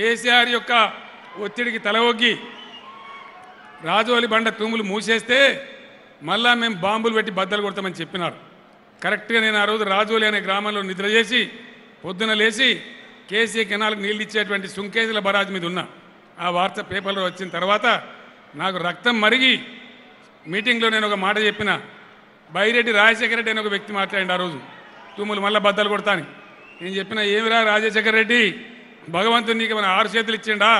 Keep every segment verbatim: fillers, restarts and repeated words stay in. కేసీఆర్ యొక్క ఒత్తిడికి తలవొగ్గి రాజోలి బండ తూములు మూసేస్తే మళ్ళా మేము బాంబులు పెట్టి బద్దలు కొడతామని చెప్పినారు. కరెక్ట్గా నేను ఆ రోజు రాజోలి అనే గ్రామంలో నిద్ర చేసి పొద్దున లేచి కేసీ కెనాల్కి నీళ్ళు ఇచ్చేటువంటి సుంకేజీల బరాజ్ మీద ఉన్నా. ఆ వార్త పేపర్లో వచ్చిన తర్వాత నాకు రక్తం మరిగి మీటింగ్లో నేను ఒక మాట చెప్పిన, బైరెడ్డి రాజశేఖర రెడ్డి అని ఒక వ్యక్తి మాట్లాడి ఆ రోజు తూములు మళ్ళీ బద్దలు కొడతాను. నేను చెప్పిన, ఏమిరా రాజశేఖర రెడ్డి, భగవంతుడు నీకు మన ఆరు చేతులు ఇచ్చిండా,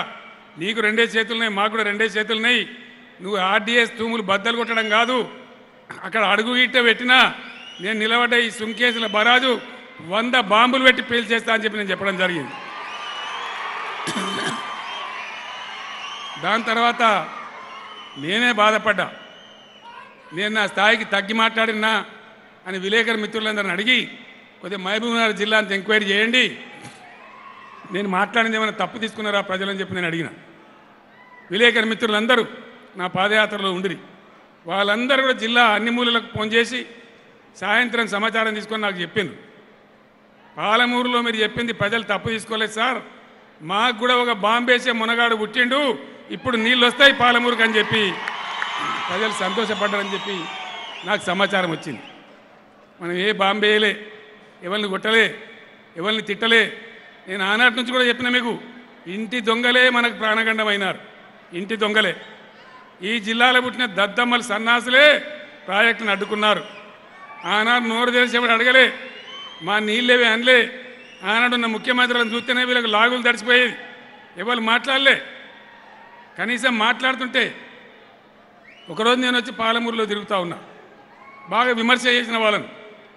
నీకు రెండే చేతులున్నాయి, మాకు కూడా రెండే చేతులున్నాయి, నువ్వు ఆర్డీఎస్ తూములు బద్దలు కొట్టడం కాదు, అక్కడ అడుగు ఇట్ట పెట్టినా నేను నిలబడ్డ ఈ సుంకేసుల బరాజు వంద బాంబులు పెట్టి పేల్చేస్తా అని చెప్పి నేను చెప్పడం జరిగింది. దాని తర్వాత నేనే బాధపడ్డా, నేను నా స్థాయికి తగ్గి మాట్లాడినా అని విలేకరు మిత్రులందరిని అడిగి కొద్దిగా మహబూబ్నగర్ జిల్లా అంతా ఎంక్వైరీ చేయండి, నేను మాట్లాడింది ఏమైనా తప్పు తీసుకున్నారా ప్రజలని చెప్పి నేను అడిగిన. విలేకరు మిత్రులందరూ నా పాదయాత్రలో ఉండిరి, వాళ్ళందరూ కూడా జిల్లా అన్ని మూలలకు ఫోన్ చేసి సాయంత్రం సమాచారం తీసుకొని నాకు చెప్పింది, పాలమూరులో మీరు చెప్పింది ప్రజలు తప్పు తీసుకోలేదు సార్, మాకు కూడా ఒక బాంబేసే మునగాడు పుట్టిండు, ఇప్పుడు నీళ్ళు వస్తాయి పాలమూరుకు అని చెప్పి ప్రజలు సంతోషపడ్డారని చెప్పి నాకు సమాచారం వచ్చింది. మనం ఏ బాంబేయలే, ఎవరిని కొట్టలే, ఎవరిని తిట్టలే. నేను ఆనాటి నుంచి కూడా చెప్పిన మీకు, ఇంటి దొంగలే మనకు ప్రాణగండమైనారు, ఇంటి దొంగలే, ఈ జిల్లాలో పుట్టిన దద్దమ్మల సన్నాసులే ప్రాజెక్టును అడ్డుకున్నారు. ఆనాడు నోరు తెలిసేవాడు అడగలే, మా నీళ్ళేవి అనలే, ఆనాడు ఉన్న ముఖ్యమంత్రులను చూస్తేనే వీళ్ళకి లాగులు దడిచిపోయేది, ఎవరు మాట్లాడలే, కనీసం మాట్లాడుతుంటే. ఒకరోజు నేను వచ్చి పాలమూరులో తిరుగుతూ ఉన్నా, బాగా విమర్శ చేసిన వాళ్ళను,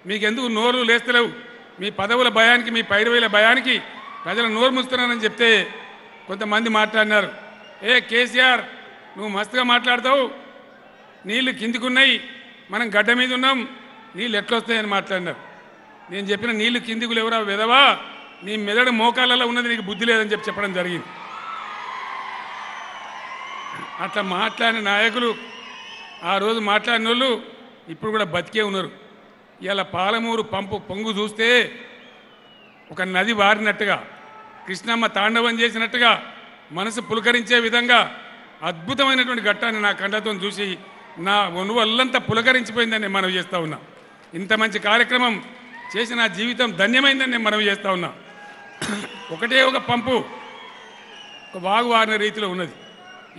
మీకెందుకు నోరు లేస్తలేవు, మీ పదవుల భయానికి, మీ పైరువేల భయానికి ప్రజలు నోరు మూస్తున్నారని చెప్తే కొంతమంది మాట్లాడినారు, ఏ కేసీఆర్ నువ్వు మస్తుగా మాట్లాడతావు, నీళ్ళు కిందికున్నాయి, మనం గడ్డ మీద ఉన్నాం, నీళ్ళు ఎట్లొస్తాయని మాట్లాడినారు. నేను చెప్పిన, నీళ్ళు కిందికి లేవురా వెదవా, నీ మెదడు మోకాళ్ళలో ఉన్నది, నీకు బుద్ధి లేదని చెప్పి చెప్పడం జరిగింది. అట్లా మాట్లాడిన నాయకులు, ఆ రోజు మాట్లాడిన వాళ్ళు ఇప్పుడు కూడా బతికే ఉన్నారు. ఇలా పాలమూరు పంపు పొంగు చూస్తే ఒక నది వారినట్టుగా, కృష్ణమ్మ తాండవం చేసినట్టుగా, మనసు పులకరించే విధంగా అద్భుతమైనటువంటి ఘట్టాన్ని నా కంటతో చూసి నా వనువల్లంతా పులకరించిపోయిందని నేను మనవి చేస్తూ ఉన్నా. ఇంత మంచి కార్యక్రమం చేసి నా జీవితం ధన్యమైందని నేను మనవి చేస్తూ ఉన్నా. ఒకటే ఒక పంపు ఒక వాగు వారిన రీతిలో ఉన్నది.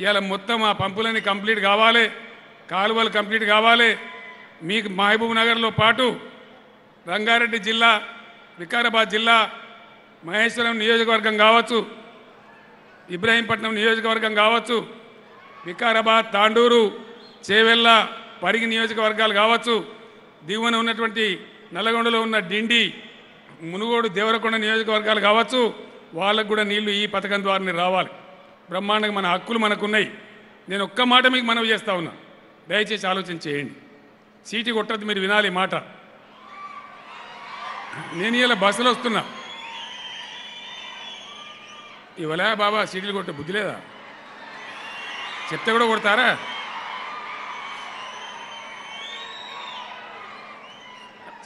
ఇవాళ మొత్తం ఆ పంపులన్నీ కంప్లీట్ కావాలి, కాలువలు కంప్లీట్ కావాలి. మీకు మహబూబ్నగర్లో పాటు రంగారెడ్డి జిల్లా, వికారాబాద్ జిల్లా, మహేశ్వరం నియోజకవర్గం కావచ్చు, ఇబ్రాహీంపట్నం నియోజకవర్గం కావచ్చు, వికారాబాద్, తాండూరు, చేవెళ్ళ, పరిగి నియోజకవర్గాలు కావచ్చు, దిగువన ఉన్నటువంటి నల్లగొండలో ఉన్న డిండి, మునుగోడు, దేవరకొండ నియోజకవర్గాలు కావచ్చు, వాళ్ళకు కూడా నీళ్లు ఈ పథకం ద్వారానే రావాలి. బ్రహ్మాండంగా మన హక్కులు మనకున్నాయి. నేను ఒక్క మాట మీకు మనవి చేస్తా ఉన్నా, దయచేసి ఆలోచన చేయండి, సీటీ కొట్టద్దు, మీరు వినాలి మాట. నేను ఇలా బస్సులో వస్తున్నా, ఇవాళ బాబా సీటీలు కొట్టే బుద్ధి లేదా, చెప్తే కూడా కొడతారా,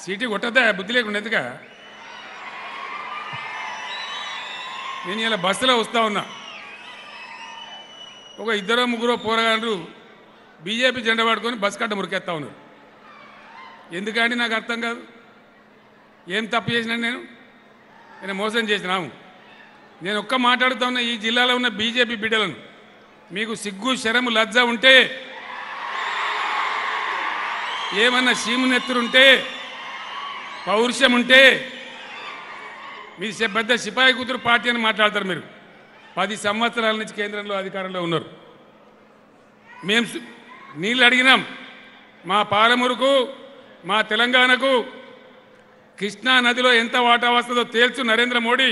సీటీ కొట్టద్దా, బుద్ధి లేకుండా ఎందుక. నేను ఇలా బస్సులో వస్తూ ఉన్నా, ఒక ఇద్దరో ముగ్గురో పోరగాళ్ళు బీజేపీ జెండా పట్టుకొని బస్ కట్ట మురికేస్తా ఉన్నారు. ఎందుకంటే నాకు అర్థం కాదు, ఏం తప్పు చేసినాను నేను, నేను మోసం చేసినాము. నేను ఒక్క మాట్లాడుతూ ఉన్నా, ఈ జిల్లాలో ఉన్న బీజేపీ బిడ్డలను, మీకు సిగ్గు, శరము, లజ్జ ఉంటే, ఏమన్నా సీమునెత్తురుంటే, పౌరుషం ఉంటే, మీ పెద్ద సిపాయి కూతురు పార్టీ అని మాట్లాడతారు. మీరు పది సంవత్సరాల నుంచి కేంద్రంలో అధికారంలో ఉన్నారు. మేము నీళ్ళు అడిగినాం, మా పాలమూరుకు, మా తెలంగాణకు కృష్ణా నదిలో ఎంత వాటా వస్తుందో తేల్చు నరేంద్ర మోడీ,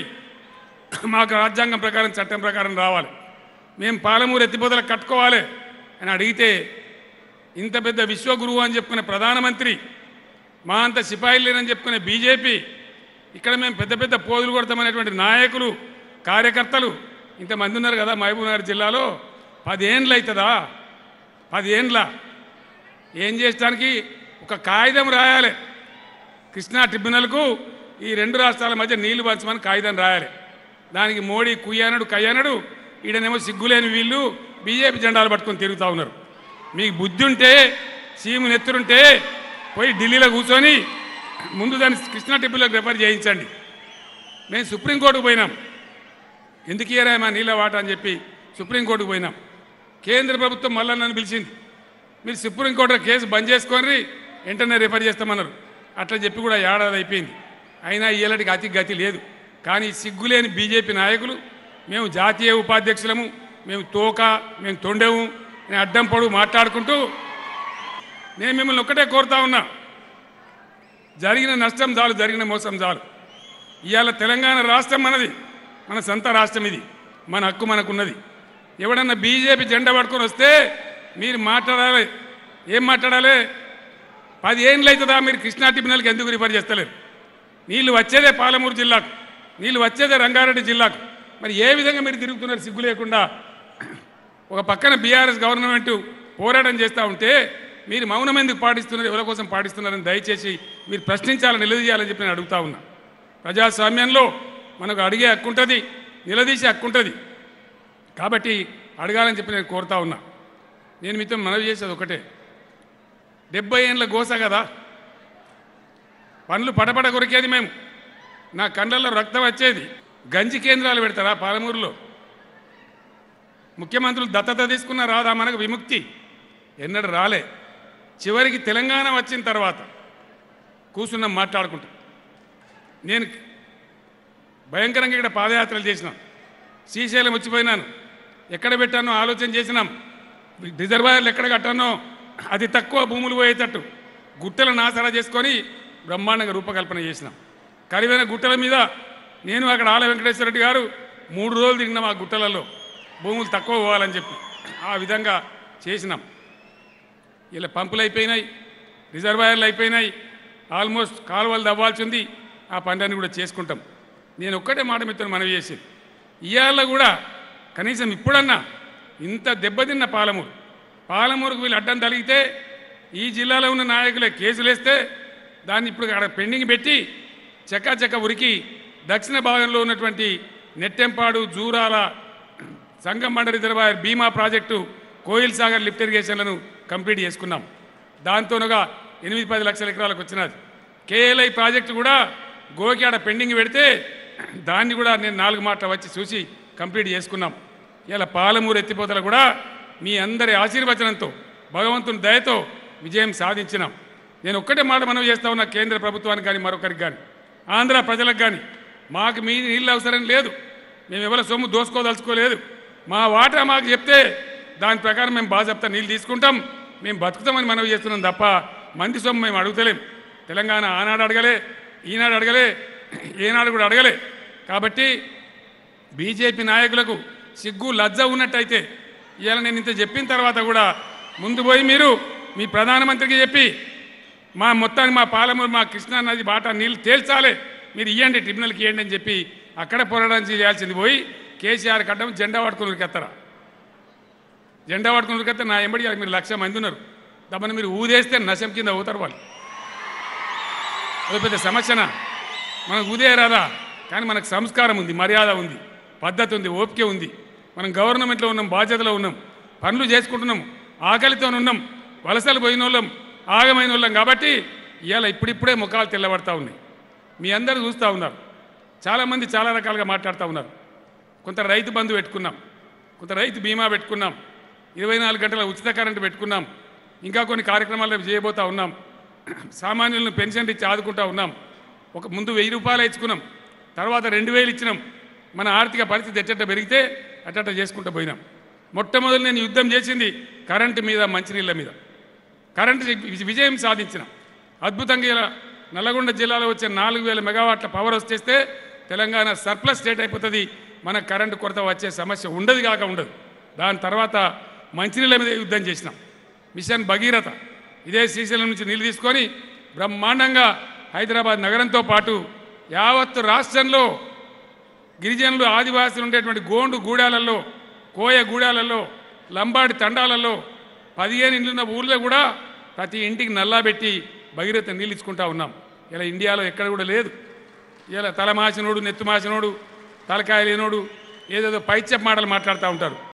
మాకు రాజ్యాంగం ప్రకారం, చట్టం ప్రకారం రావాలి, మేము పాలమూరు ఎత్తిపోతలు కట్టుకోవాలి అని అడిగితే, ఇంత పెద్ద విశ్వగురువు అని చెప్పుకునే ప్రధానమంత్రి, మా అంత సిపాయిలు లేనని చెప్పుకునే బీజేపీ, ఇక్కడ మేము పెద్ద పెద్ద పోదులు కొడతామనేటువంటి నాయకులు, కార్యకర్తలు ఇంతమంది ఉన్నారు కదా మహబూబ్నగర్ జిల్లాలో. పదేండ్లు అవుతుందా, పదేండ్ల ఏం చేయడానికి ఒక కాగితం రాయాలి, కృష్ణా ట్రిబ్యునల్కు ఈ రెండు రాష్ట్రాల మధ్య నీళ్లు పంచమని కాగితం రాయాలి. దానికి మోడీ కుయ్యనడు కయ్యనడు ఈడనేమో సిగ్గులేని వీళ్ళు బీజేపీ జెండాలు పట్టుకొని తిరుగుతా ఉన్నారు. మీకు బుద్ధి ఉంటే సీఎం నెత్తురుంటే పోయి ఢిల్లీలో కూర్చొని ముందు దాన్ని కృష్ణా టిప్పులోకి రిఫర్ చేయించండి. మేము సుప్రీంకోర్టుకు పోయినాం, ఎందుకు ఇయరా మా నీళ్ళ వాట అని చెప్పి సుప్రీంకోర్టుకు పోయినాం. కేంద్ర ప్రభుత్వం మళ్ళీ నన్ను పిలిచింది, మీరు సుప్రీంకోర్టులో కేసు బంద్ చేసుకొని వెంటనే రిఫర్ చేస్తామన్నారు. అట్లా చెప్పి కూడా ఏడాది అయిపోయింది, అయినా ఈలటికి అతి గతి లేదు. కానీ సిగ్గులేని బీజేపీ నాయకులు, మేము జాతీయ ఉపాధ్యక్షులము, మేము తోక, మేము తొండెము, నేను అడ్డం పొడుగు మాట్లాడుకుంటూ నేను మిమ్మల్ని ఒక్కటే కోరుతా ఉన్నా, జరిగిన నష్టం చాలు, జరిగిన మోసం చాలు. ఇవాళ తెలంగాణ రాష్ట్రం మనది, మన సొంత రాష్ట్రం, ఇది మన హక్కు మనకున్నది. ఎవడన్నా బీజేపీ జెండా పట్టుకొని వస్తే మీరు మాట్లాడాలి, ఏం మాట్లాడాలి? పది ఏళ్ళు అవుతుందా మీరు కృష్ణా ట్రిబ్యునల్కి ఎందుకు రిఫర్ చేస్తలేరు? నీళ్ళు వచ్చేదే పాలమూరు జిల్లాకు, నీళ్ళు వచ్చేదే రంగారెడ్డి జిల్లాకు. మరి ఏ విధంగా మీరు తిరుగుతున్నారు సిగ్గు లేకుండా? ఒక పక్కన బీఆర్ఎస్ గవర్నమెంట్ పోరాటం చేస్తూ ఉంటే మీరు మౌనం ఎందుకు పాటిస్తున్నారు? ఎవరి కోసం పాటిస్తున్నారని దయచేసి మీరు ప్రశ్నించాలని, నిలదీయాలని చెప్పి నేను అడుగుతా ఉన్నా. ప్రజాస్వామ్యంలో మనకు అడిగే హక్కు ఉంటుంది, నిలదీసే హక్కు ఉంటుంది, కాబట్టి అడగాలని చెప్పి నేను కోరుతా ఉన్నా. నేను మీతో మనవి చేసేది ఒకటే, డెబ్బై ఏళ్ళ గోస కదా, పనులు పడపడ కొరికేది, మేము నా కండ్లలో రక్తం వచ్చేది. గంజి కేంద్రాలు పెడతారా పాలమూరులో? ముఖ్యమంత్రులు దత్తత తీసుకున్న రాదా మనకు విముక్తి? ఎన్నడూ రాలే. చివరికి తెలంగాణ వచ్చిన తర్వాత కూర్చున్నాం మాట్లాడుకుంటాం. నేను భయంకరంగా ఇక్కడ పాదయాత్రలు చేసినాం, శ్రీశైలం వచ్చిపోయినాను, ఎక్కడ పెట్టానో ఆలోచన చేసినాం, రిజర్వాయర్లు ఎక్కడ కట్టానో అతి తక్కువ భూములు పోయేటట్టు గుట్టలను ఆసరా చేసుకొని బ్రహ్మాండంగా రూపకల్పన చేసినాం. కరివైన గుట్టల మీద నేను అక్కడ ఆల వెంకటేశ్వర రెడ్డి గారు మూడు రోజులు తిరిగినాం, ఆ గుట్టలలో భూములు తక్కువ పోవాలని చెప్పి ఆ విధంగా చేసినాం. ఇలా పంపులు అయిపోయినాయి, రిజర్వాయర్లు అయిపోయినాయి, ఆల్మోస్ట్ కాలువలు తవ్వాల్సింది, ఆ పంటని కూడా చేసుకుంటాం. నేను ఒక్కటే మాట మిత్రులు మనవి చేసేది, ఇవాళ కూడా కనీసం ఇప్పుడన్నా ఇంత దెబ్బతిన్న పాలమూరు, పాలమూరుకు వీళ్ళు అడ్డం తగిలితే ఈ జిల్లాలో ఉన్న నాయకులే కేసులు వేస్తే దాన్ని ఇప్పుడు అక్కడ పెండింగ్ పెట్టి చకాచక్క ఉరికి దక్షిణ భాగంలో ఉన్నటువంటి Nettempadu, Jurala, Sangam Banda reservoir, Bhima project, Koil Sagar lift ఇరిగేషన్లను కంప్లీట్ చేసుకున్నాం. దాంతోనగా ఎనిమిది పది లక్షల ఎకరాలకు వచ్చినది. కేఎల్ఐ ప్రాజెక్టు కూడా గోకిఆడ పెండింగ్ పెడితే దాన్ని కూడా నేను నాలుగు మాటలు వచ్చి చూసి కంప్లీట్ చేసుకున్నాం. ఇలా పాలమూరు ఎత్తిపోతలు కూడా మీ అందరి ఆశీర్వచనంతో, భగవంతుని దయతో విజయం సాధించినాం. నేను ఒక్కటే మాట మనవి చేస్తా ఉన్నా, కేంద్ర ప్రభుత్వానికి కానీ మరొకరికి కానీ ఆంధ్ర ప్రజలకు కానీ, మాకు మీ నీళ్ళు అవసరం లేదు, మేము ఎవరి సొమ్ము దోసుకోదలుచుకోలేదు. మా వాటా మాకు చెప్తే దాని ప్రకారం మేము బాధ్యత నీళ్ళు తీసుకుంటాం, మేము బతుకుతామని మనవి చేస్తున్నాం తప్ప మంది సొమ్ము మేము అడుగుతలేం. తెలంగాణ ఆనాడు అడగలే, ఈనాడు అడగలే, ఏనాడు కూడా అడగలే. కాబట్టి బీజేపీ నాయకులకు సిగ్గు లజ్జ ఉన్నట్టయితే ఇవాళ నేను ఇంత చెప్పిన తర్వాత కూడా ముందు పోయి మీరు మీ ప్రధానమంత్రికి చెప్పి మా మొత్తాన్ని, మా పాలమూరు, మా కృష్ణా నది బాట నీళ్ళు తేల్చాలి, మీరు ఇవ్వండి ట్రిబ్యునల్కి ఇవ్వండి అని చెప్పి అక్కడ పోరాటానికి చేయాల్సింది పోయి కేసీఆర్ కట్టడం జెండా పట్టుకుని ఉరికెత్తరా? జెండా పట్టుకుని ఉరికెత్త నా ఎంబడి మీరు లక్ష మంది ఉన్నారు, దాన్ని మీరు ఊదేస్తే నశం కింద అవుతారు వాళ్ళు. అది పెద్ద సమస్యనా? మనకు ఊదేయరాదా? కానీ మనకు సంస్కారం ఉంది, మర్యాద ఉంది, పద్ధతి ఉంది, ఓపిక ఉంది. మనం గవర్నమెంట్లో ఉన్నాం, బాధ్యతలో ఉన్నాం, పనులు చేసుకుంటున్నాం, ఆకలితో ఉన్నాం, వలసలు పోయిన వాళ్ళం, ఆగమైన వాళ్ళం. కాబట్టి ఇవాళ ఇప్పుడిప్పుడే ముఖాలు తెల్లబడతా ఉన్నాయి. మీ అందరూ చూస్తూ ఉన్నారు, చాలామంది చాలా రకాలుగా మాట్లాడుతూ ఉన్నారు. కొంత రైతు బంధు పెట్టుకున్నాం, కొంత రైతు బీమా పెట్టుకున్నాం, ఇరవై నాలుగు గంటల ఉచిత కరెంటు పెట్టుకున్నాం, ఇంకా కొన్ని కార్యక్రమాలు చేయబోతూ ఉన్నాం, సామాన్యులను పెన్షన్ ఇచ్చి ఆదుకుంటూ ఉన్నాం. ఒక ముందు వెయ్యి రూపాయలు ఇచ్చుకున్నాం, తర్వాత రెండు వేలు ఇచ్చినాం. మన ఆర్థిక పరిస్థితి ఎట్టట పెరిగితే అట్టట చేసుకుంటూ పోయినాం. మొట్టమొదటి నేను యుద్ధం చేసింది కరెంటు మీద, మంచినీళ్ళ మీద. కరెంటు విజయం సాధించినాం అద్భుతంగా. ఇలా నల్లగొండ జిల్లాలో వచ్చే నాలుగు వేల మెగావాట్ల పవర్ వచ్చేస్తే తెలంగాణ సర్ప్లస్ స్టేట్ అయిపోతుంది, మన కరెంటు కొరత వచ్చే సమస్య ఉండదు కాక ఉండదు. దాని తర్వాత మంచినీళ్ళ మీద యుద్ధం చేసినాం. మిషన్ భగీరథ ఇదే శ్రీశైలం నుంచి నీళ్ళు తీసుకొని బ్రహ్మాండంగా హైదరాబాద్ నగరంతో పాటు యావత్తు రాష్ట్రంలో గిరిజనులు, ఆదివాసులు ఉండేటువంటి గోండు గూడాలలో, కోయ గూడాలలో, లంబాడి తండాలలో, పదిహేను ఇండ్లున్న ఊళ్ళో కూడా ప్రతి ఇంటికి నల్లా పెట్టి భగీరథ నీళ్ళు ఇచ్చుకుంటా ఉన్నాం. ఇలా ఇండియాలో ఎక్కడ కూడా లేదు. ఇలా తలమాసినోడు, నెత్తుమాసినోడు, తలకాయ లేనోడు ఏదేదో పైచెప్ మాటలు మాట్లాడుతూ ఉంటారు।